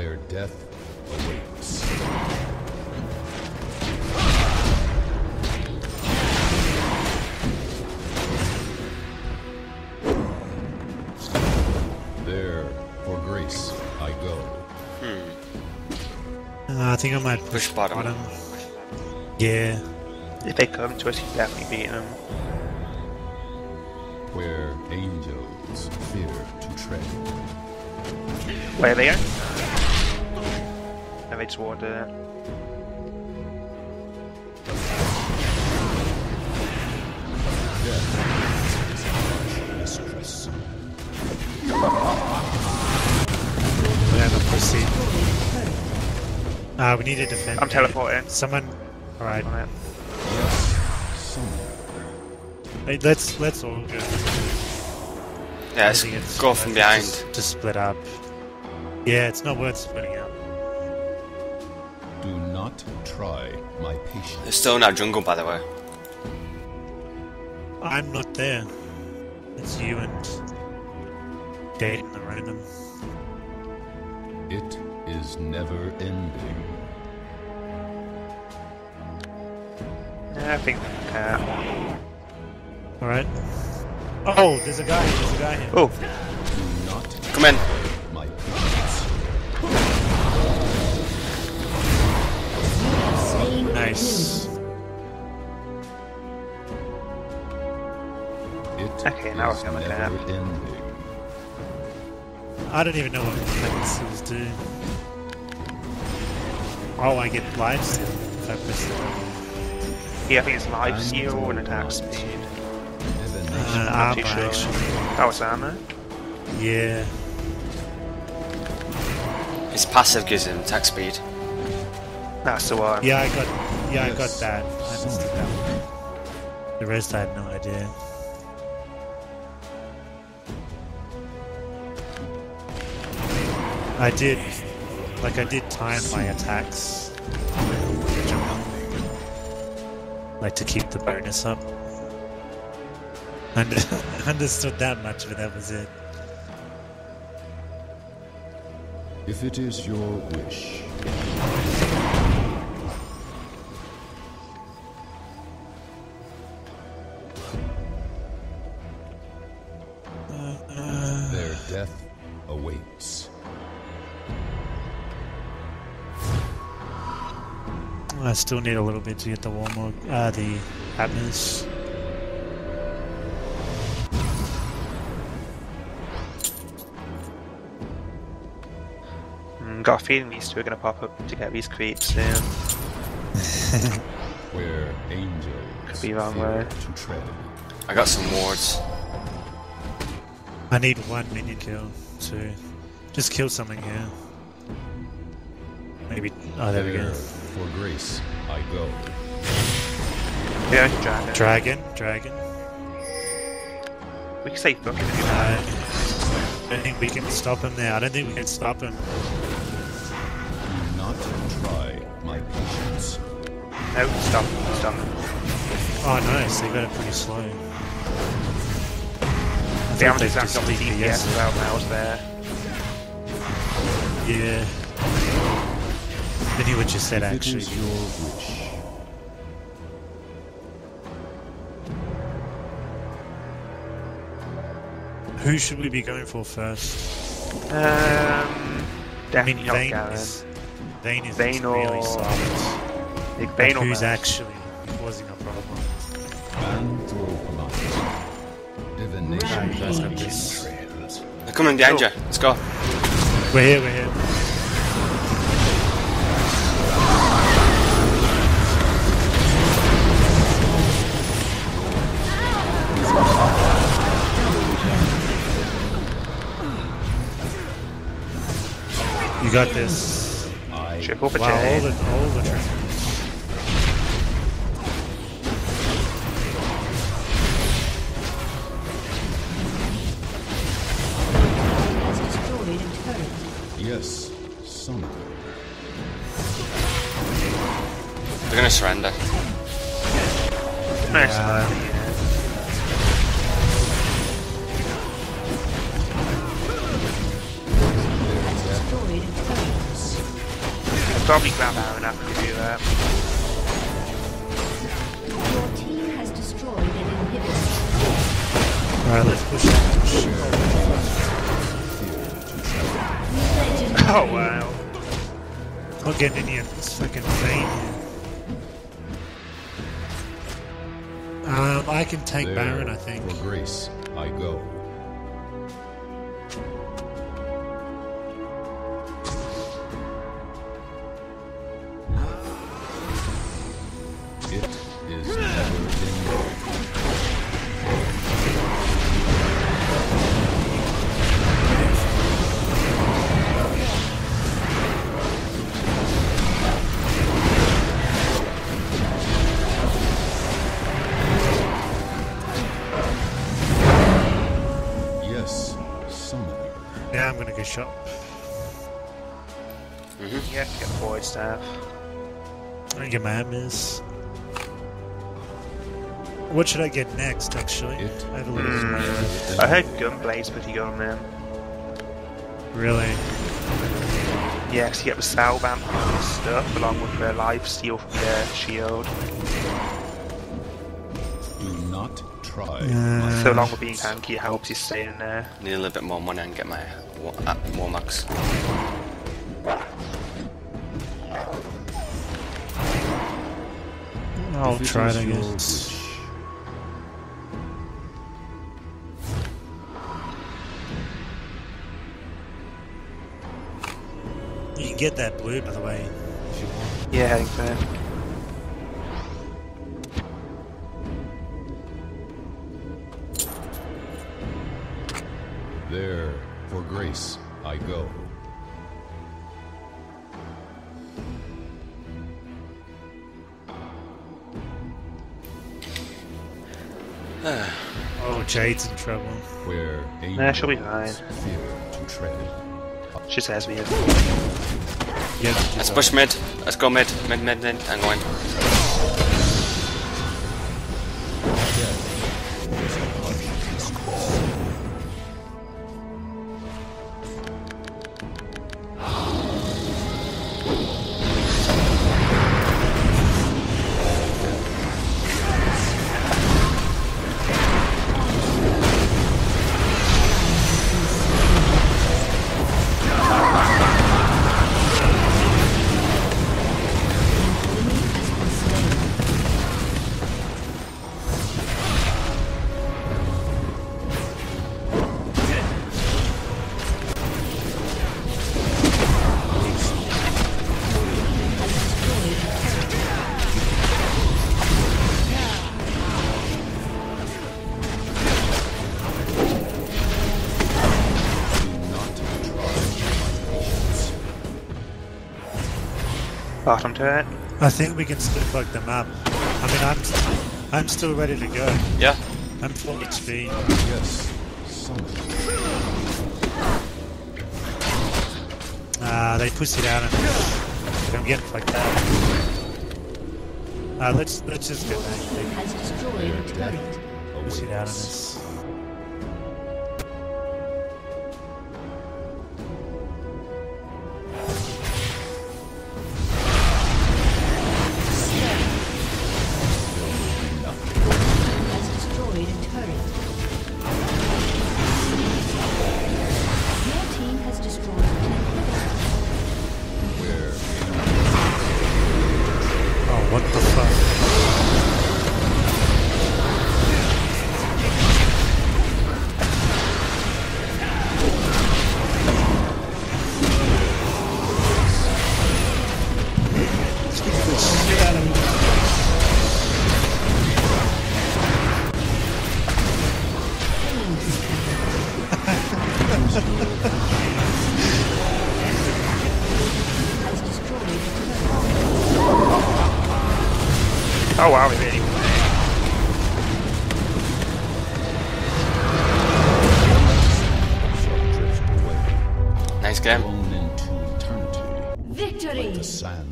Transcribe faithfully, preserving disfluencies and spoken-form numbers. Their death awaits. There, for grace, I go. Hmm. Uh, I think I might push, push bottom. bottom. Yeah. If they come to us, he's definitely beating them. Where angels fear to tread. Where they are? It's water. We're gonna proceed. Ah, we need to defend. I'm teleporting. Someone. All right. Hey, let's let's all go. Yeah, let's go from behind. Just, just split up. Yeah, it's not worth splitting up. Do not try my patience. They're still in our jungle, by the way. I'm not there. It's you and Dayton around them. It is never ending. Yeah, I think uh... Alright. Oh, there's a guy here, there's a guy here. Oh. Do not come in. My Nice. It okay, now we're coming down. I don't even know what reflexes do. Oh, I get life steal if I press it. Yeah, I think it's life steal and attack speed. Uh, armor, sure. actually. Oh, it's armor? Yeah. It's passive gives him attack speed. That's the one. Yeah, I got. Yeah, yes. I got that. I understood that one. The rest, I had no idea. I did, like, I did time my attacks, like to keep the bonus up. I understood that much, but that was it. If it is your wish. Death awaits. I still need a little bit to get the warm up, uh, the happiness. Mm, got a feeling these two are going to pop up to get these creeps soon. We're angels. Could be wrong word. I got some wards. I need one minion kill to just kill something here. Maybe. Oh, there, there we go. For grace, I go. Yeah, dragon. Dragon, dragon. We can say fuck it. I don't think we can stop him there. I don't think we can stop him. Do not try my patience. No, stop him. Stop him. Oh, nice. They got it pretty slow. The amount of damage on the D P S as well now is there. Yeah. I knew what you said actually. Your wish. Who should we be going for first? Um, definitely I mean, not Vayne is, Vayne is Vayne or... really soft. Like Vayne or who's actually causing a problem. And they're coming behind you. Let's go. We're here, we're here. You got this. Triple wow, all the, all the tricks. Yes, some. They're gonna surrender. Nice. Uh, probably grab out and have to do that. Your team has destroyed an inhibitor. Alright, let's push that. Oh wow. I'll get in here in a second thing. Um, I can take there, Baron, I think. For grace, I go. Shot. Mm-hmm. Yeah, get the boy staff. I think your mom is. What should I get next, actually? It, I, mm, I heard Gunblade's pretty good on them. Really? Yeah, so you get the Salvamp stuff along with their life steal from their shield. Do not try. Uh, so along with being tanky, it helps you stay in there. Need a little bit more money and get my Uh, more max. I'll try it again. You can get that blue, by the way, if you want. Yeah, heading for that. There. For grace, I go. Oh, Jade's in trouble. Where? Nah, she'll be fine. She says we have. Yep. Let's push mid. Let's go mid. Mid, mid, mid, and win. Bottom turret. I think we can still fuck them up. I mean, I'm, st I'm still ready to go. Yeah. I'm full H P. Yes. Ah, uh, they pushed it out and I'm getting fucked up. Ah, uh, let's let's just get back. Push it out of this. Oh wow, we really won. Nice game. Victory!